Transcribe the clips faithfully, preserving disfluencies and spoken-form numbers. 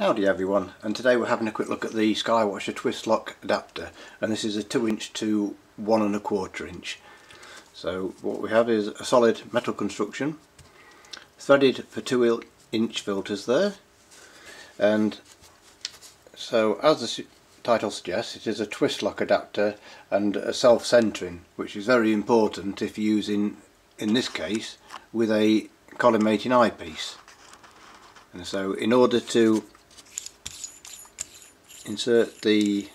Howdy everyone, and today we're having a quick look at the Skywatcher twist lock adapter, and this is a two inch to one and a quarter inch. So what we have is a solid metal construction, threaded for two inch filters there, and so as the title suggests, it is a twist lock adapter and a self-centering, which is very important if you're using, in this case, with a collimating eyepiece. And so in order to insert the,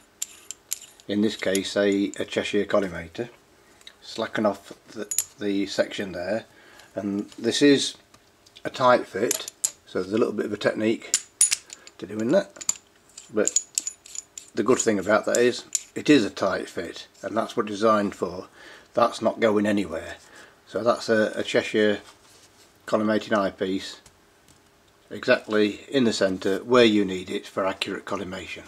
in this case, a, a Cheshire collimator, slacken off the, the section there, and this is a tight fit, so there's a little bit of a technique to doing that, but the good thing about that is it is a tight fit, and that's what it's designed for. That's not going anywhere. So that's a, a Cheshire collimating eyepiece, exactly in the centre where you need it for accurate collimation.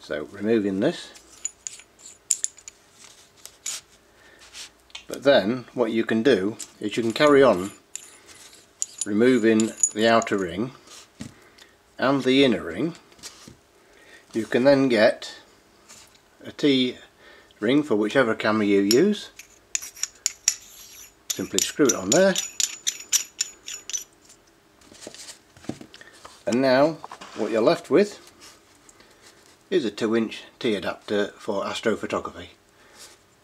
So removing this, but then what you can do is you can carry on removing the outer ring and the inner ring. You can then get a T-ring for whichever camera you use, simply screw it on there. And now what you're left with is a two inch T adapter for astrophotography,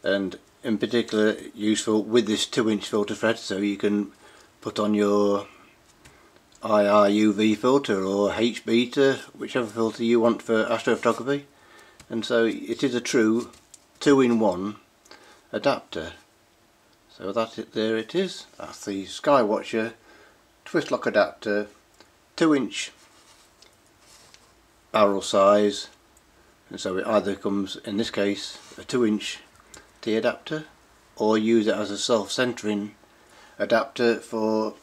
and in particular useful with this two inch filter thread, so you can put on your I R U V filter or H beta, whichever filter you want for astrophotography. And so it is a true two in one adapter. So that it, there it is, that's the Skywatcher twist lock adapter, two inch barrel size, and so it either comes, in this case, a two inch T adapter, or use it as a self-centering adapter for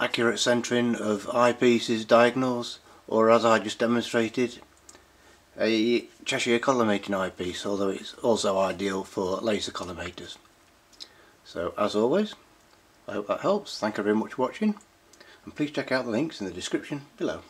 accurate centering of eyepieces, diagonals, or, as I just demonstrated, a Cheshire collimating eyepiece, although it's also ideal for laser collimators. So as always, I hope that helps. Thank you very much for watching, and please check out the links in the description below.